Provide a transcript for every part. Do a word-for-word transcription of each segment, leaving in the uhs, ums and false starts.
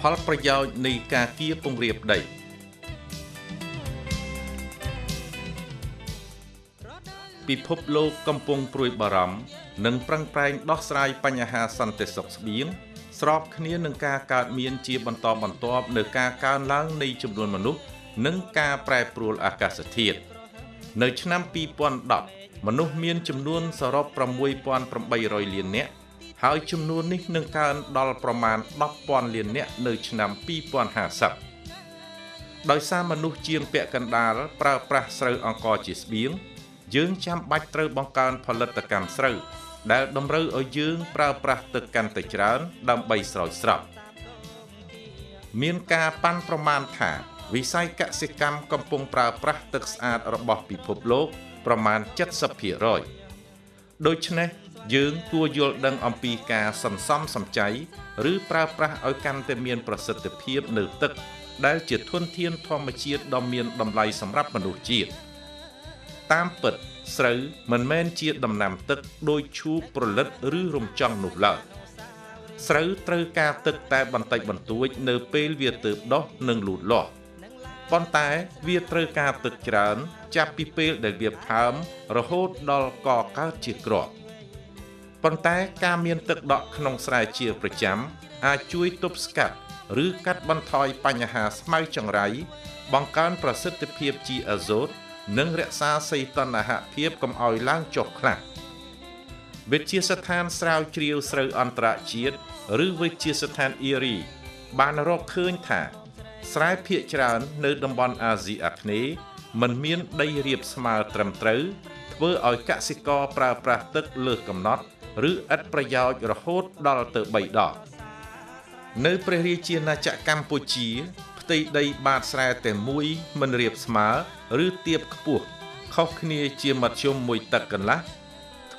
ผลประโยชน์ในกาเกียปงเรียบได้ปิภพโลกกำปงปลุยบารมหนึ่งปรังแปลงดอกสายปัญหาสันติสุขเบียงสอบคณีหนึ่งการการเมียนเชียบรรทอบบรรทอบหนึ่งการการล้างในจำนวนมนุษย์หนึ่งการแปรปรวนอากาศเทียดในชนะปีปอนดับมนุษย์เมียนจำนวนสอบประมวยปอนประใบรอยเลียนเนี้ยหายจำนวนนี้หนึ่งการดอลประมาณดับปอนเลียนเนี้ยในชนะปีปอนหาศัพท์โดยสามนุษย์เชียงเปียกันดาและปราปราเสืออังกอจิสเบียงยืงจำบัตรเตอร์บังการผลิตกรรมเสือได้ดำเนินเอายืงปราปราตึกกันติจานดำใบสลอยสลับเมียนกาปั้นประมาณถาวิสัยกสิกรรมกำปงปราปราตึกสะอาดระบบปิภพโลกประมาณเจ็ดสิบผีร้อยโดยเช่นนี้ยืงตัวยลดังอัมพีกาสัมซ้ำสัมใจหรือปราปราเอากันแต่เมียนประสิทธิเพียบหนึ่งตึกได้เจิดทุ่นเทียนทอมเชียดดำเมียนดำไหลสำหรับมนุษย์จีตามเปิดสรือมันแม่นเชียดดำนำตึกโดยชูปรลัดหรือรมจังหนุลาสรือเตอการตึกแต่บันไตบันตัวเนเปลเวียตึกดอกหนึ่งหลุดหลอดปอนแต่เวียเตอการตึกจานจับปีเปลเดือดเบียบพามระโหดดอลก่อการเชียกรอบปอนแต่การเมียนตึกดอกขนมสายเชียประจำอาจช่วยตบสกัดหรือกัดบันทอยปัญหาสมัยจังไรบางการประสิทธิเพียบจีอาโจดนึ่งเรียกซาไซตันอาหะเพียบกับออยล้างจกคลักเวทีสถานสาวเชียวสาวอันตราชีดหรือเวทีสถานอีรีบานรอบเคยถ่าสายเพียจรานในดัมบอนอาเซียนนี้มันมีนได้เรียบสมาตรมตรือเพื่อออยกสิกรปราปราตึกเลือกกำนัดหรืออัดประยาวระโหดดอลเตอร์ใบดอกในประเทศจีนนาจักรกัมพูชีตีได้บาดแผลแต่มวยมันเรียบสมาหรือเตียบขบวกเขาคณีเจียมัดชมมวยตักกันละ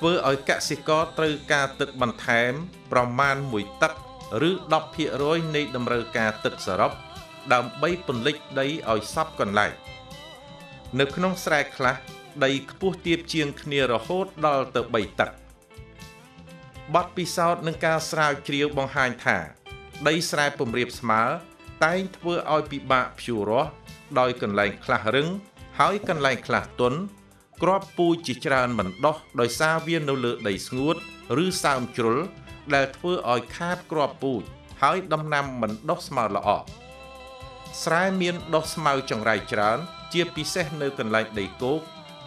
เพื่อเอากสิกรตรือกาตึกบันแถมประมาณมวยตักหรือดอกเพียร้อยในดำเนินการตึกสรบดำใบปนเล็กได้เอาซับกันไหลในขนมแสกละได้ขบวกเตียบเจียงคณีระโหดดอลเตอร์ใบตักบัดปีศาจหนึ่งการสาวเชียวบองไฮถ่าได้สายผมเรียบสมาไต่เพื่อเอาปีบะผิวร้อนโดยกันไหลคลารึงหายกันไหลคลาตุนกรอบปูจิจารมันดอกโดยซาเวียนนเลือดได้สงุดหรือสามจุลได้เพื่อเอาคาบกรอบปูหายดำนำมันดอกสมาละออกสายเมียนดอกสมาจังไรจานเจียปีเซนเนกันไหลได้โก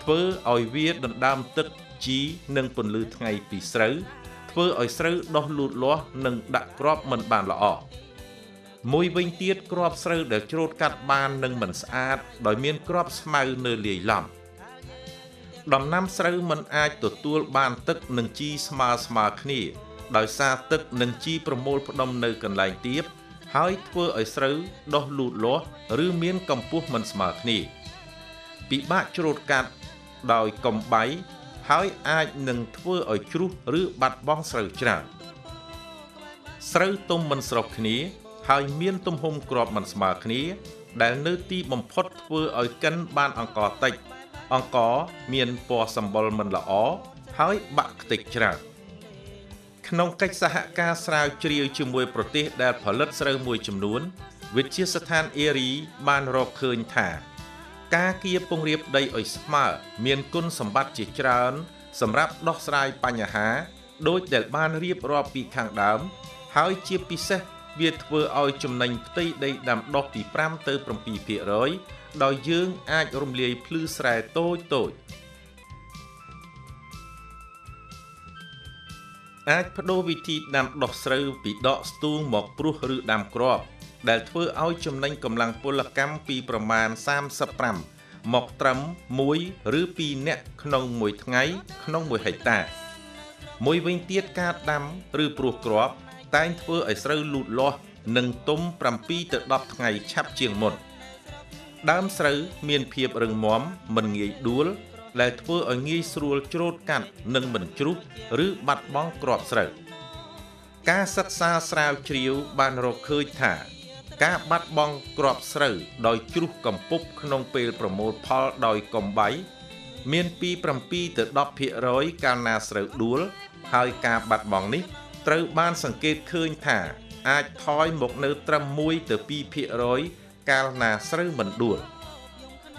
เพื่อเอาเวียดดำตึกจีหนึ่งปนลือไงปีเสือเพื่อเอาเสือดอกหลุดล้อหนึ่งดักกรอบมันบานละออกมวยวิ่งเตี้ยกรอบเสือเดือดโจรกัดบานหนึ่งเหมือนสะอาดโดยเมียนกรอบสมัยเนื้อเหลี่ยมลำดำน้ำเสือมันอาจตัวตัวบานตึกหนึ่งจีสมาสมาคณีโดยซาตึกหนึ่งจีประมวลพนมเนื้อกันไหลเตี้ยหายเพื่อไอ้เสือดอกหลุดล้อหรือเมียนกำปั้วมันสมาคณีปีบ้าโจรกัดโดยกำใบหายอาจหนึ่งเพื่อไอ้ครุหรือบัดบ้องเสือจางเสือต้มมันสลบคณีหายเมียนตุ่มหมกรอบมันสมาคณีได้เนื้อตีบ่มพดเพื่อเอากันบานอังกอติอังกอเมียนปอสัมบลมันละอ๋อหายบักติจระขนมไก่สหการสาวเชียวชิมวยประเทศได้ผลิตเสือมวยจำนวนวิทยาสถานเอรีบานรอเคินถ่ากาเกียปงเรียบได้อ่อยสมาเมียนกุนสมบัติจิจระสำหรับดอกสายปัญหาโดยแต่บ้านเรียบรอบปีข้างดำหายเชียพิเศษเวียดเวอร์เอาจำนวนตีได้ดำดอกตีพรำเตอร์ประปีเพียร้อยดอยยืงอาจรมเลียพลื้อแสโต้โต้อาจพดวิธีดำดอกเสือปีดอกสตูงหมอกปลุกหรือดำกรอบแต่เวอร์เอาจำนวนกำลังพลกรรมปีประมาณสามสัปมหมอกตรำมวยหรือปีเนะขนมมวยทั้งไงขนมมวยไหตามวยเวียนเตียกาดำหรือปลุกกรอบแต่เพื่อไอ้เสือหลุดล้อหนึ่งต้มปรำปีตะดับไงชับเชียงมดดามเสือเมียนเพียบเริงม้อมมันเงยดูลและเพื่อไอ้เงยสรวลโจดกันหนึ่งเหมือนจุกหรือบัดบ้องกรอบเสือกาสัตซาสาวเชียวบานรกเคยถ่ากาบัดบ้องกรอบเสือโดยจุกกำปุ๊บขนมเปลประโมทพอโดยกำใบเมียนปีปรำปีตะดับเพียร้อยการนาเสือดูลหายกาบัดบ้องนี้เติร์บานสังเกตเคยถ่า ai thói một nửa trăm muối từ pi phe rồi càng là sấu mình đuổi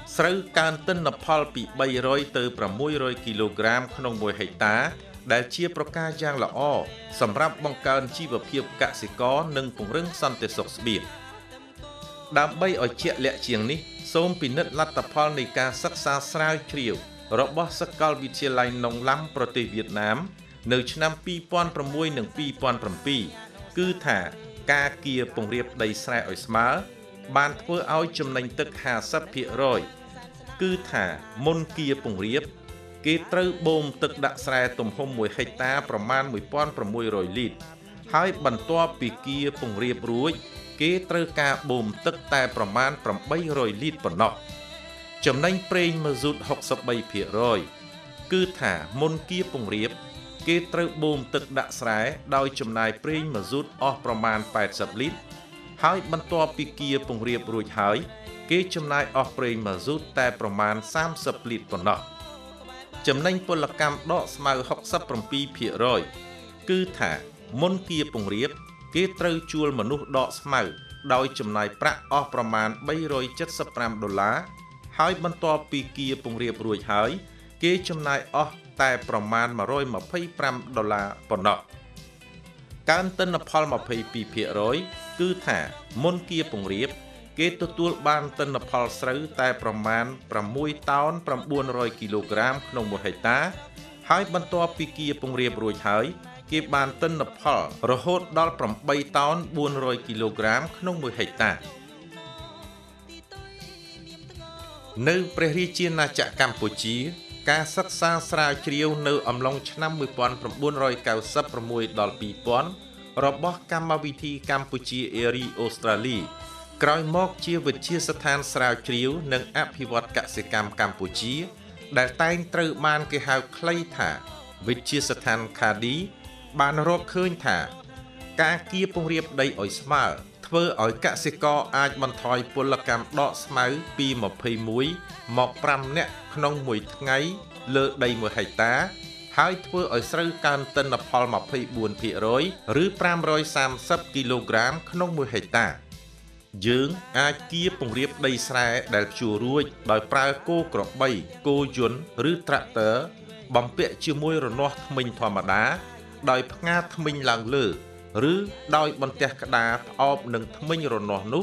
sấu càng tân nạp phal bị bay rồi từ trăm muối rồi kg không mùi hải tá đã chia pro ca giang là o sầm rắp băng can chi và phiêu cả sẽ có nâng cùng rừng san tê sọc biển đám bay ở chẹt lẹ chiềng ní sôm pin nứt lát nạp phal này ca sắc xa sao chiều robot sắc cao vị trí lại nồng lắm pro tây Việt Nam nửa năm pi pon trăm muối nửa pi pon trăm pi cứ thả ca kia bồng riệp đầy sai ở smart bàn thưa áo chùm nành tức hà sắp hiện rồi cứ thả môn kia bồng riệp kế trơ bồm tức đã sai tùm hôm mùi hay taប្រមាណ một nghìn sáu trăm រយ lít hai bàn toa bị kia bồng riệp rối kế trơ ca bồm tức taប្រមាណ tám trăm lít bẩn nọ chùm nành prey mà rút sáu mươi bảy hiện rồi cứ thả môn kia bồng riệp kế trơ bồm tức đã sai đôi chùm này prey mà rút ởប្រមាណ tám mươi lít hai bàn toa bị kia bồng riệp rối hái kế chùm này ở prey mà rút taប្រមាណ ba mươi lít bẩn nọ chấm nanh pol cam đỏ màu học sắp trồng pi phía rồi cứ thả môn kia bồng riệp kế trâu chuột mà nút đỏ màu đôi chấm nàyប្រាក់ អស់ប្រមាណ ba trăm bảy mươi lăm ដុល្លារហើយបន្ទាប់ពីkia bồng riệpរួចហើយគេចំណាយអស់តែប្រមាណ một trăm hai mươi lăm ដុល្លារប៉ុណ្ណោះកានទិន្នផល hai mươi hai phần trăm គឺថាមុនkiaពងរៀបគេទទួលបានទិន្នផលស្រូវតែប្រមាណ sáu តោន chín trăm គីឡូក្រាមក្នុងមួយហិកតាហើយបន្ទាប់ពីគៀពងរៀបរួចហើយគេបានទិន្នផលរហូតដល់támតោន bốn trăm គីឡូក្រាមក្នុងមួយហិកតានៅព្រះរាជាណាចក្រកម្ពុជាការសិក្សាស្រាវជ្រាវនៅអំឡុងឆ្នាំmột nghìn chín trăm chín mươi sáuដល់hai nghìnរបស់កម្មវិធីកម្ពុជាអេរីអូស្ត្រាលីក្រោយមកជាវិទ្យាស្ថានស្រាវជ្រាវនិងអភិវឌ្ឍកសិកម្មកម្ពុជាដែលតែងត្រូវបានគេហៅខ្លីថាវិទ្យាស្ថានខាឌីបានរកឃើញថាការគៀពងរៀបដីឲ្យស្មើធ្វើឲ្យកសិករអាចបន្ថយពលកម្មដកស្មៅពីยี่สิบเอ็ดមកห้าនាក់ក្នុងមួយថ្ងៃលើដីមួយហិកតាហើយធ្វើឲ្យស្រូវកើនទិន្នផល ยี่สิบสี่phần trăm ឬ530គីឡូក្រាមក្នុងមួយហិកតាយើងអាចគៀពងរៀបដីស្រែដែលជួរួចដោយប្រើគោក្របីគោយន្តឬត្រាក់ទ័របំពាក់ជាមួយរនាស់ធ្មេញធម្មតាដោយផ្ងាធ្មេញឡើងលើឬដោយបន្ទះក្តារផ្អប់នឹងធ្មេញរនាស់នោះ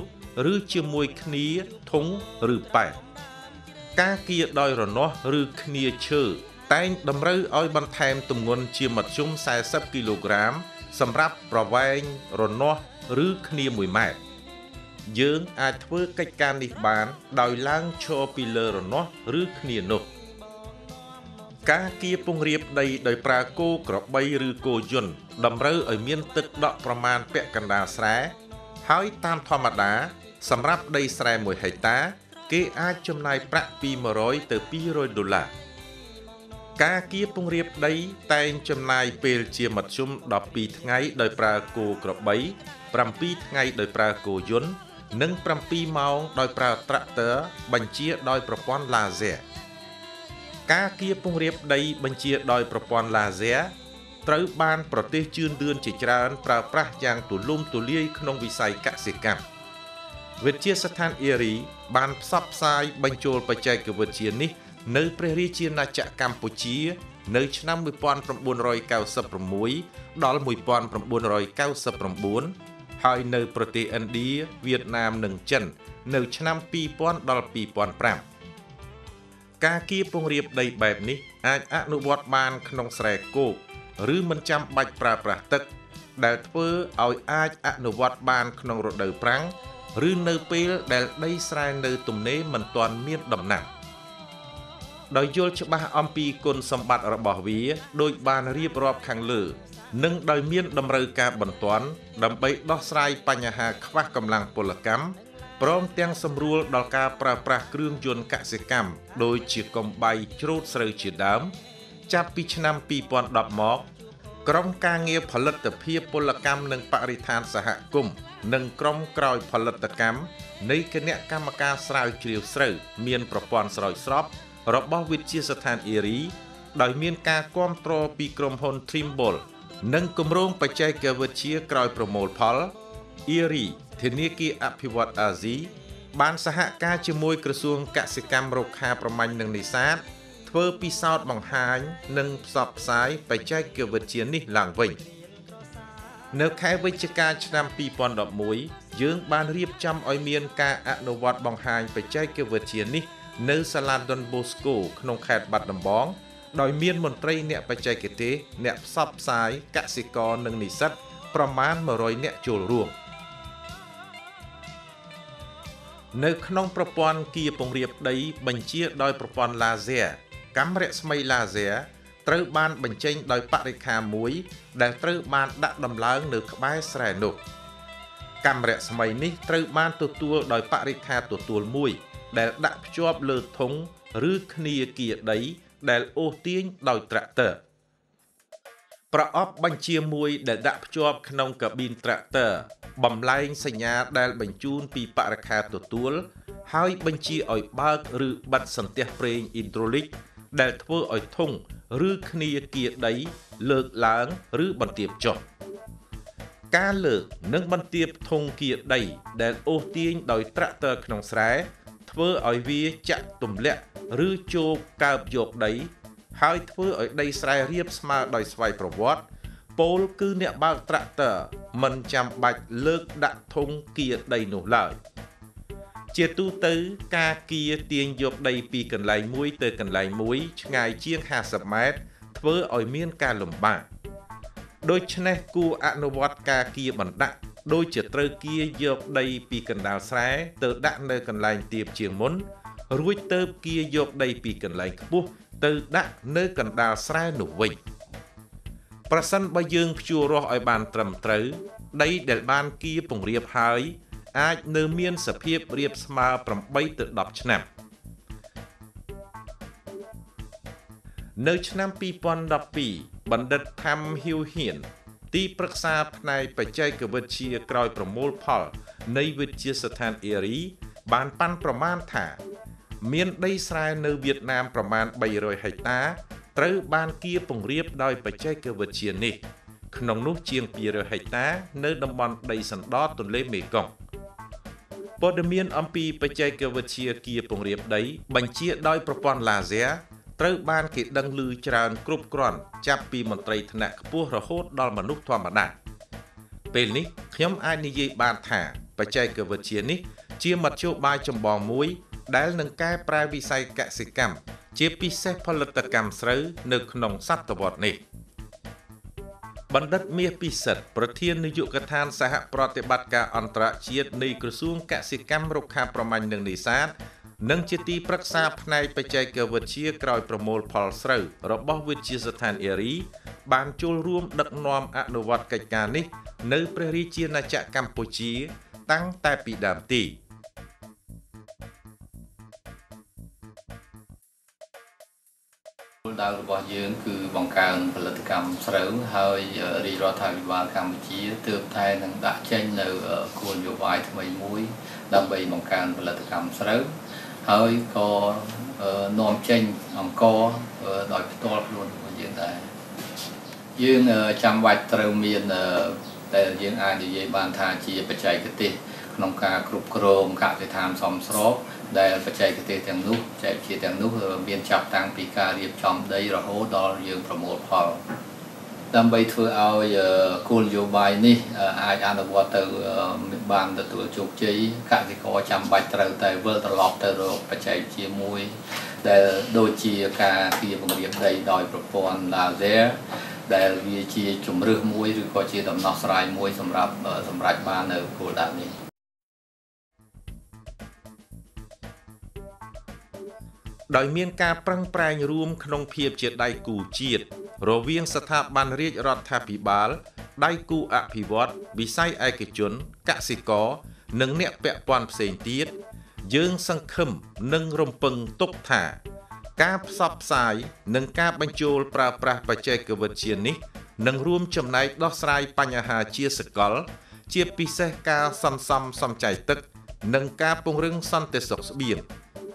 ឬជាមួយគ្នាធុងឬប៉ែកការគៀដោយរនាស់ឬគ្នាឈើតែងតម្រូវឲ្យបន្ថែមទម្ងន់ជាមធ្យមสี่สิบគីឡូក្រាមសម្រាប់ប្រវែងរនាស់ឬគ្នាmộtម៉ែត្រយើងអាចធ្វើកិច្ចការនេះបានដោយឡើងឈរពីលើរនាស់ឬគ្នានោះការគៀពងរៀបដីដោយប្រើគោក្របីឬគោយន្តតម្រូវឲ្យមានទឹកដក់ប្រមាណពាក់កណ្ដាលស្រែហើយតាមធម្មតាសម្រាប់ដីស្រែមួយហិកតាគេអាចចំណាយប្រាក់ពីmột trămទៅtwo hundredដុល្លារការគៀពងរៀបដីតែងចំណាយពេលជាមធ្យមtwelveថ្ងៃដោយប្រើគោក្របីsevenថ្ងៃដោយប្រើគោយន្តនិងsevenម៉ោងដោយប្រើត្រាក់ទ័របញ្ជាដោយប្រព័ន្ធ laser ការគៀពងរៀបដីបញ្ជាដោយប្រព័ន្ធ laser ត្រូវបានប្រទេសជឿនលឿនជាច្រើនប្រើប្រាស់យ៉ាងទូលំទូលាយក្នុងវិស័យកសិកម្មវិទ្យាស្ថានអេរីបានផ្សព្វផ្សាយបញ្ចូលបច្ចេកវិទ្យានេះនៅព្រះរាជាណាចក្រកម្ពុជានៅឆ្នាំmột nghìn chín trăm chín mươi sáuដល់một nghìn chín trăm chín mươi chínហើយនៅប្រទេសឥណ្ឌាវៀតណាមនិងចិននៅឆ្នាំtwo thousandដល់two thousand fiveការគៀពងរៀបដីបែបនេះអាចអនុវត្តបានក្នុងស្រែគោកឬមិនចាំបាច់ប្រើប្រាស់ទឹកដែលធ្វើឲ្យអាចអនុវត្តបានក្នុងរដូវប្រាំងឬនៅពេលដែលដីស្រែនៅទំនេរមិនទាន់មានដំណាំដោយយល់ច្បាស់អំពីគុណសម្បត្តិរបស់វាដោយបានរៀបរាប់ខាងលើនិងដោយមានតម្រូវការបន្ទាន់ដើម្បីដោះស្រាយបញ្ហាខ្វះកម្លាំងពលកម្មព្រមទាំងសម្រួលដល់ការប្រើប្រាស់គ្រឿងយន្តកសិកម្មដូចជាកំបីច្រូតស្រូវជាដើមចាប់ពីឆ្នាំtwo thousand tenមកក្រុមការងារផលិតភាពពលកម្មនិងបរិស្ថានសហគមន៍និងក្រុមក្រោយផលិតកម្មនៃគណៈកម្មការស្រាវជ្រាវស្រូវមានប្រព័ន្ធស្រោចស្រពរបស់វិទ្យាស្ថានអេរីដោយមានការគាំទ្រពីក្រុមហ៊ុន Trimble និងគម្រោងបច្ចេកវិទ្យាក្រោយប្រមូលផល อิริเทนิกิอภิวัตอาซีบ้านสหการจมวยกระทรวงกสิกรรมรคาประมาณหนึ่งในสามเพื่อพิสูจน์มองหายหนึ่งสอบสายไปใจเกี่ยวกับเชียนนี่หลังวิ่งเนื้อแค่วิชาการนำปีปอนดอกมวยยืงบ้านเรียบจำอ้อยเมียนกาอนุวัตมองหายไปใจเกี่ยวกับเชียนนี่เนื้อสลัดดอนโบสโกขนมแขกบัดดำบ้องดอยเมียนมนตรีเนี่ยไปใจเกตเนี่ยสอบสายกสิกรหนึ่งในสัตประมาณมารอยเนี่ยโจรรวมในขนมประปอนกีปงเรียบได้บัญชีโดยประปอนลาเซียกัมเรสไม่ลาเซียตรือบานบัญชีโดยปริคามุยได้ตรือบานดักดำล้างหนึ่งขบายแสนกกัมเรสไม่นี้ตรือบานตัวตัวโดยปริคาตัวตัวมุยได้ดักจอบเลือดทงหรือคณีเกียได้ได้โอตีนโดยตระเตอร์ประอบบัญชีมวยได้ดักจอบขนมกับบินตระเตอร์บำไลสัญญาได้บรรจุปีปราคาตัวตัวให้บัญชีอ่อยบ้าหรือบัตรสัญญาเพลงอินโทรลิกได้ทว่าอ่อยทงหรือคณีเกียได้เลิกล้างหรือบันเตียบจบการเลิกนึกบันเตียบทงเกียได้ได้โอตีนโดยตระเตอร์ขนมแสทว่าอ่อยวีจะตุ่มเละหรือโจกกาบโยกได้ให้ทว่าอ่อยได้สายเรียบสมาโดยสวายประวัติโปลคือเนี่ยบ้าตระเตอร์มันจำบัดเลิกดักทงเกียร์ใดหนูเลยเจตุเตอร์กาเกียร์เตียงหยกใดปีกันไหลมุ้ยเตอกันไหลมุ้ยไงเชียงห้าสิบเมตรเพื่ออ่อยเมียนกาลมบ้าโดยชนะกูอนุวัตกาเกียร์บันดักโดยเจตเตอร์เกียร์หยกใดปีกันดาวแสเตอดักเนกันไหลเตียบเชียงม้นรุ้ยเตอร์เกียร์หยกใดปีกันไหลขบุเตอดักเนกันดาวแสหนูวิ่งประสันบะยืงชัวรอไอบานตรำเต๋อได้เด็ดบานกี้ปงเรียบหายอาจเนื้อเมียนสเพียบเรียบสมาปรำใบเติดดับชนะเนื้อชนะปีปอนดับปีบันเด็ดทำหิวเหียนตีปรักษาภายปัจจัยกับเวชีกรอยประมูลพอลในเวชีสถานเอรีบานปั้นประมาณถ่าเมียนได้สายเนื้อเวียดนามประมาณใบรอยไหตาเติร์บานเกียร์ปงเรียบได้ไปใจเกิดเชียนนี่ขนมนุ๊กเชียงปีเรือไหตาเนื้อดำบอลได้สันดอตุนเล่เมกองปอดเมียนอัมพีไปใจเกิดเชียเกียร์ปงเรียบได้บัญชีได้ประปอนลาเซียเติร์บานเกิดดังลือจรานกรุบกรอนจับปีมันไตรธนะขบวนระโหดดอลมนุษย์ทวามนาเป็นนี้ขยมไอเนยบานถ่าไปใจเกิดเชียนี่เชียมัดโชบายจมบองมุ้ยได้หนึ่งแก่ปลายวิสัยกสิกรรมเจี๊ยบพิเศษพลตกรรมเสือหนึ่งขนมซับตบอดนี่บรรดาเมียพิเศษประเทศนยุกทานสหปฏิบัติการอันตรเชียในกระทรวงกสิกรรมรคาประมาณหนึ่งในสามนั่งเจตีปรักษาภายไปใจเกิดเชียกรอยประมวลพอลเสือระบบวิทยาสถานเอรีบานจูร่วมดักนอมอนุวัตกิจการนี้ในประเทศเชียนาจักรกัมพูชีตั้งแต่ปีดำตีดาวระบอบยืนคือบางการผลิตกรรมเสริมให้รีรอทางวิวาลกรรมวิธีเติมไทยนั่งดักเช่นเราควรอยู่ไว้ทำไมมุ้ยดำไปบางการผลิตกรรมเสริมให้ก็นอนเช่นอ่ำก็โดยตัวล้วนยืนได้ยืนจำไว้เติมเมียนแต่ยืนอ่านดีๆบานทาจีปัจจัยกติขนมกากรุบกรอบกะจะทำซ้อมซ้อมได้ปัจจัยเกษตรแตงนุ๊กใจเกษตรแตงนุ๊กเบียนจับต่างปีกาเรียบจอมได้ระโหดดอลยืนประโมทพอดำไปถือเอาคูณโยบายนี่อาจารย์บอกเติมบานตัวจุกจีกะจะขอจำใบเติมแต่เวอร์ตลอดเติมปัจจัยเชียมุยแต่โดยจีกาเกี่ยวกับเรียบได้ดอยประปอนลาเซียแต่วิจีจุ่มเรื่องมุยหรือก็จีดำนอสไรมุยสำหรับสำหรับบานในโคดานี้โดยมีการปรังแปลงรวมขนมเพียบเจียดได้กูเจียดโรเวียงสถาบันเรียกรัฐพิบาลได้กูอภิวัตวิสัยไอเกจนกสิกรหนึ่งเนี่ยแปะปอนเสียงตีดยืงสังคมหนึ่งรมปึงตกถ่าการซับสายหนึ่งการบรรจุปราปราปัจเจกเวชีนี้หนึ่งรวมจำนายดอกสายปัญหาเชียสกอลเชียปิเซกาซัมซัมซัมใจตึกหนึ่งการปงเรื่องสันเตศกสเบียง